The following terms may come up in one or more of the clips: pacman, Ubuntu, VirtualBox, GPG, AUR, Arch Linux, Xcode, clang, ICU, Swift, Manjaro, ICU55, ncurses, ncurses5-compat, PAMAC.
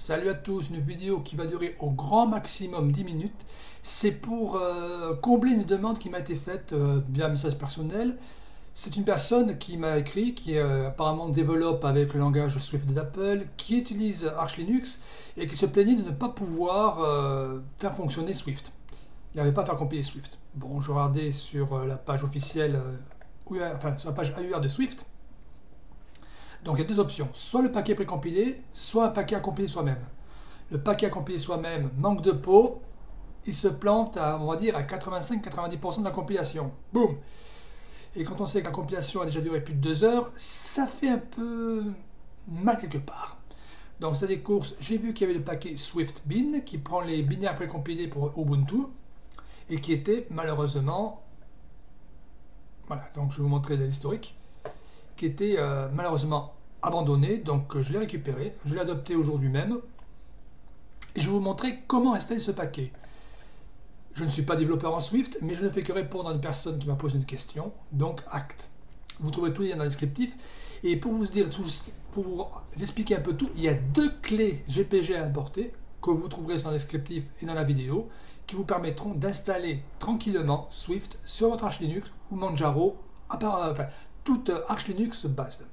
Salut à tous, une vidéo qui va durer au grand maximum 10 minutes. C'est pour combler une demande qui m'a été faite via un message personnel. C'est une personne qui m'a écrit, qui apparemment développe avec le langage Swift d'Apple, qui utilise Arch Linux et qui se plaignait de ne pas pouvoir faire fonctionner Swift. Il n'arrivait pas à faire compiler Swift. Bon, je regardais sur la page officielle, sur la page AUR de Swift. Donc il y a deux options, soit le paquet précompilé, soit un paquet à compiler soi-même. Le paquet à compiler soi-même manque de peau, il se plante à, on va dire, à 85-90% de la compilation. Boum. Et quand on sait que la compilation a déjà duré plus de 2 heures, ça fait un peu mal quelque part. Donc c'est des courses, j'ai vu qu'il y avait le paquet Swift Bin qui prend les binaires précompilés pour Ubuntu et qui était malheureusement... Voilà, donc je vais vous montrer l'historique. Qui était malheureusement abandonné, donc je l'ai récupéré, je l'ai adopté aujourd'hui même, et je vais vous montrer comment installer ce paquet. Je ne suis pas développeur en Swift, mais je ne fais que répondre à une personne qui m'a posé une question, donc acte. Vous trouvez tous les liens dans le descriptif, et pour vous expliquer un peu tout, il y a 2 clés GPG à importer, que vous trouverez dans le descriptif et dans la vidéo, qui vous permettront d'installer tranquillement Swift sur votre Arch Linux ou Manjaro, toute Arch Linux base.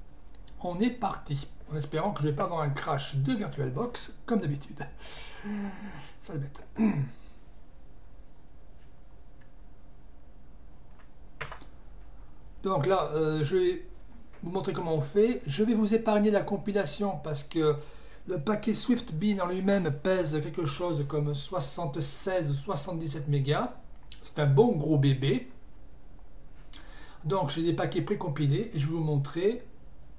On est parti, en espérant que je ne vais pas avoir un crash de VirtualBox, comme d'habitude. Sale bête. Donc là, je vais vous montrer comment on fait. Je vais vous épargner la compilation parce que le paquet Swift Bin en lui-même pèse quelque chose comme 76 ou 77 mégas. C'est un bon gros bébé. Donc j'ai des paquets précompilés et je vais vous montrer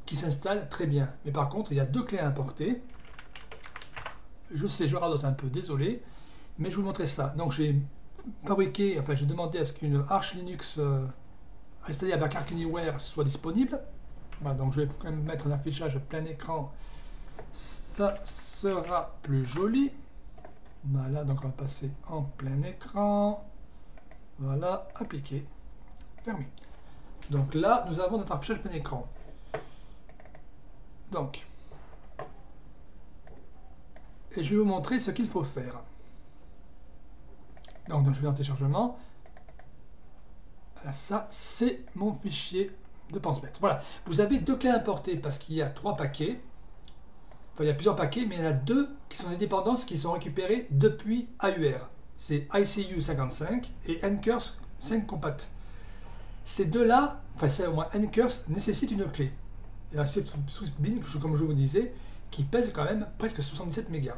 qui s'installent très bien. Mais par contre, il y a 2 clés à importer. Je sais, je radote un peu, désolé, mais je vais vous montrer ça. Donc j'ai fabriqué, enfin j'ai demandé à ce qu'une Arch Linux installée avec Arch Anywhere soit disponible. Voilà, donc je vais quand même mettre un affichage plein écran. Ça sera plus joli. Voilà, donc on va passer en plein écran. Voilà, appliquer, fermé. Donc là, nous avons notre affichage plein écran. Donc, et je vais vous montrer ce qu'il faut faire. Donc je vais en téléchargement. Voilà, ça, c'est mon fichier de pense-bête. Voilà, vous avez 2 clés à importer parce qu'il y a 3 paquets. Enfin, il y a plusieurs paquets, mais il y en a 2 qui sont des dépendances qui sont récupérées depuis AUR. C'est ICU55 et ncurses5-compat. Ces 2-là, enfin c'est au moins ncurses, nécessitent une clé. Et un Swift Bin, comme je vous disais, qui pèse quand même presque 77 mégas.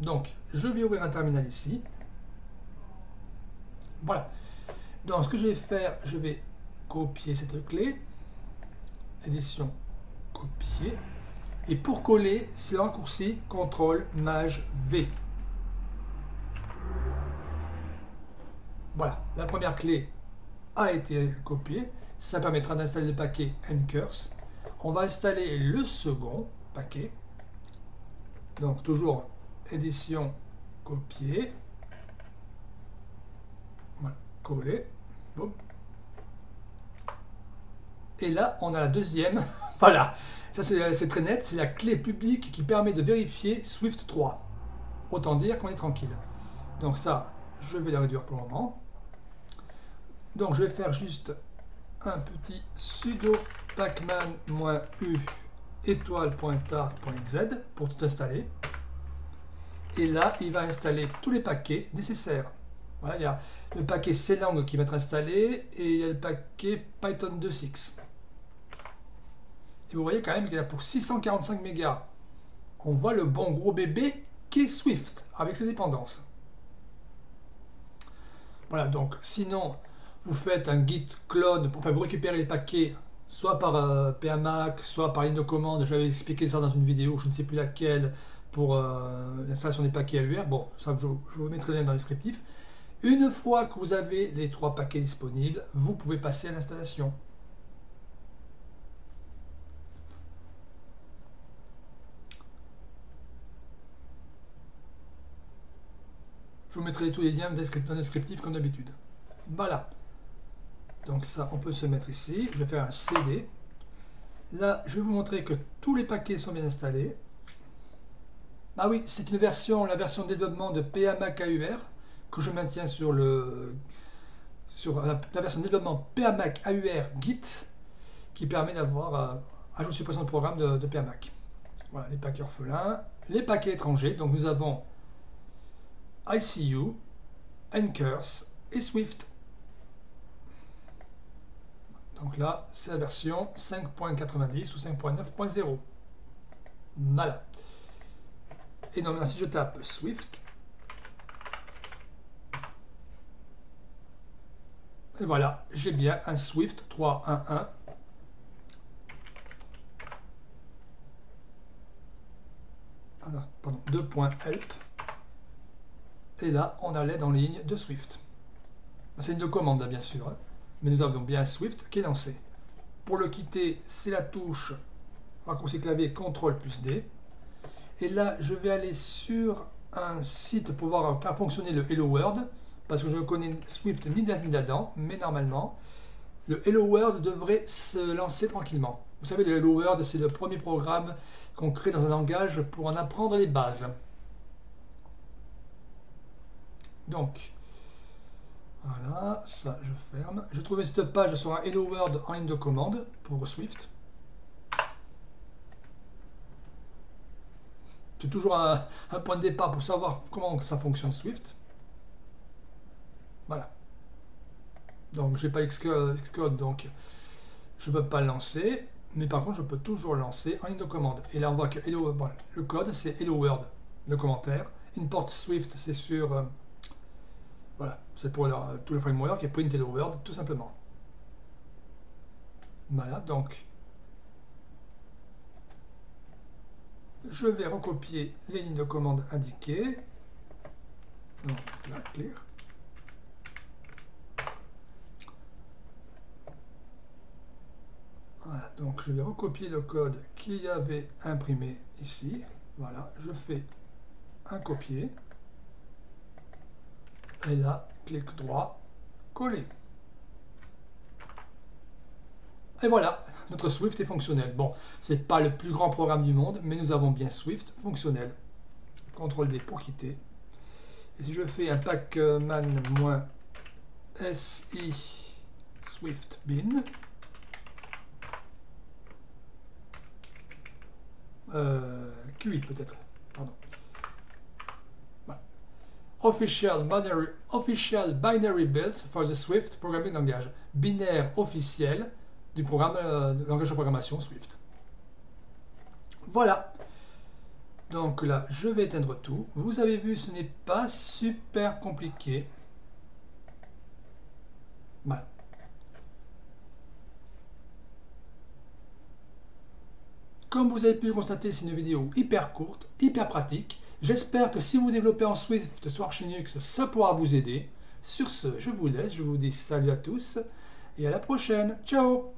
Donc, je vais ouvrir un terminal ici. Voilà. Donc, ce que je vais faire, je vais copier cette clé. Édition, copier. Et pour coller, c'est le raccourci CTRL MAJ V. Voilà, la première clé a été copié, ça permettra d'installer le paquet ncurses. On va installer le second paquet, donc toujours édition, copier, voilà, coller, boum. Et là on a la deuxième. Voilà, ça c'est très net, c'est la clé publique qui permet de vérifier Swift 3, autant dire qu'on est tranquille. Donc ça, je vais la réduire pour le moment. Donc je vais faire juste un petit sudo pacman-u étoile.tar.xz pour tout installer. Et là, il va installer tous les paquets nécessaires. Voilà, il y a le paquet clang qui va être installé et il y a le paquet Python 2.6. Et vous voyez quand même qu'il y a pour 645 mégas. On voit le bon gros bébé qui est Swift avec ses dépendances. Voilà, donc sinon... Vous faites un git clone pour vous récupérer les paquets, soit par PAMAC, soit par ligne de commande. J'avais expliqué ça dans une vidéo, je ne sais plus laquelle, pour l'installation des paquets AUR. Bon, ça je vous mettrai bien dans le descriptif. Une fois que vous avez les 3 paquets disponibles, vous pouvez passer à l'installation. Je vous mettrai tous les liens dans le descriptif comme d'habitude. Voilà. Donc ça, on peut se mettre ici. Je vais faire un CD. Là, je vais vous montrer que tous les paquets sont bien installés. Ah oui, c'est une version, la version développement de PAMAC AUR, que je maintiens sur la version développement PAMAC AUR Git, qui permet d'avoir ajout suppression de programme de PAMAC. Voilà, les paquets orphelins, les paquets étrangers. Donc nous avons ICU, ncurses et Swift. Donc là, c'est la version 5.90 ou 5.9.0. Voilà. Et donc, si je tape Swift, et voilà, j'ai bien un Swift 3.1.1. Ah, pardon, 2.help. Et là, on a l'aide en ligne de Swift. C'est une de commande, là, bien sûr. Hein. Mais nous avons bien Swift qui est lancé. Pour le quitter, c'est la touche raccourci clavier CTRL plus D. Et là, je vais aller sur un site pour voir faire fonctionner le Hello World, parce que je ne connais Swift ni d'Adam ni d'Adam, mais normalement, le Hello World devrait se lancer tranquillement. Vous savez, le Hello World, c'est le premier programme qu'on crée dans un langage pour en apprendre les bases. Donc, voilà, ça je ferme. Je trouvais cette page sur un Hello World en ligne de commande pour Swift. J'ai toujours un point de départ pour savoir comment ça fonctionne Swift. Voilà. Donc j'ai pas Xcode, donc je peux pas le lancer. Mais par contre, je peux toujours lancer en ligne de commande. Et là, on voit que Hello, bon, le code, c'est Hello World, le commentaire. Import Swift, c'est sur... voilà, c'est pour tout le framework et print Hello World, tout simplement. Voilà, donc... je vais recopier les lignes de commande indiquées. Donc là, clear. Voilà, donc je vais recopier le code qu'il y avait imprimé ici. Voilà, je fais un copier. Et là, clic droit, coller. Et voilà, notre Swift est fonctionnel. Bon, c'est pas le plus grand programme du monde, mais nous avons bien Swift fonctionnel. CTRL D pour quitter. Et si je fais un pacman-si Swift bin, QI peut-être, pardon. Official binary builds for the Swift programming langage, binaire officiel du programme de langage de programmation Swift. Voilà. Donc là, je vais éteindre tout. Vous avez vu, ce n'est pas super compliqué. Voilà. Comme vous avez pu le constater, c'est une vidéo hyper courte, hyper pratique. J'espère que si vous développez en Swift sur Arch Linux, ça pourra vous aider. Sur ce, je vous laisse. Je vous dis salut à tous et à la prochaine. Ciao!